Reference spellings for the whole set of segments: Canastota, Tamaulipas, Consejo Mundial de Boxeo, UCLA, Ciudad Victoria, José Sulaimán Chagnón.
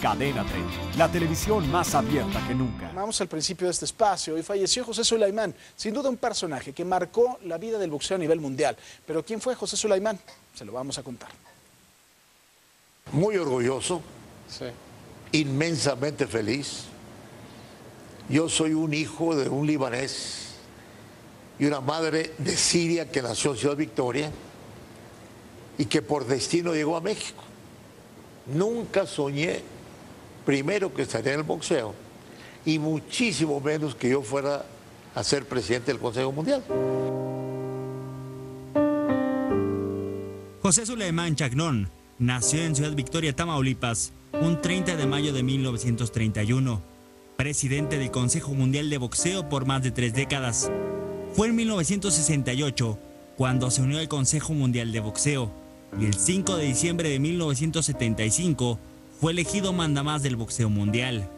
Cadena 30, la televisión más abierta que nunca. Vamos al principio de este espacio. Hoy falleció José Sulaimán, sin duda un personaje que marcó la vida del boxeo a nivel mundial. Pero ¿quién fue José Sulaimán? Se lo vamos a contar. Muy orgulloso, sí. Inmensamente feliz. Yo soy un hijo de un libanés y una madre de Siria que nació en Ciudad Victoria y que por destino llegó a México. Nunca soñé, primero, que estaría en el boxeo y muchísimo menos que yo fuera a ser presidente del Consejo Mundial. José Sulaimán Chagnón nació en Ciudad Victoria, Tamaulipas, un 30 de mayo de 1931. Presidente del Consejo Mundial de Boxeo por más de 3 décadas. Fue en 1968 cuando se unió al Consejo Mundial de Boxeo y el 5 de diciembre de 1975 fue elegido mandamás del boxeo mundial.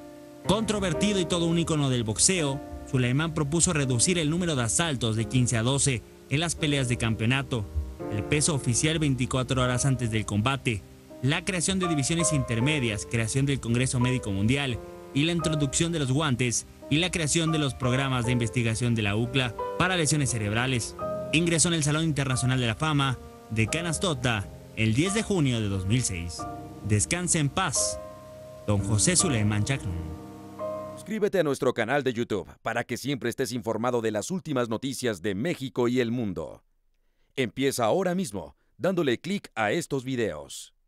Controvertido y todo un ícono del boxeo, Sulaimán propuso reducir el número de asaltos de 15 a 12 en las peleas de campeonato, el peso oficial 24 horas antes del combate, la creación de divisiones intermedias, creación del Congreso Médico Mundial y la introducción de los guantes y la creación de los programas de investigación de la UCLA para lesiones cerebrales. Ingresó en el Salón Internacional de la Fama de Canastota el 10 de junio de 2006. Descanse en paz, don José Sulaimán Chagnón. Suscríbete a nuestro canal de YouTube para que siempre estés informado de las últimas noticias de México y el mundo. Empieza ahora mismo dándole clic a estos videos.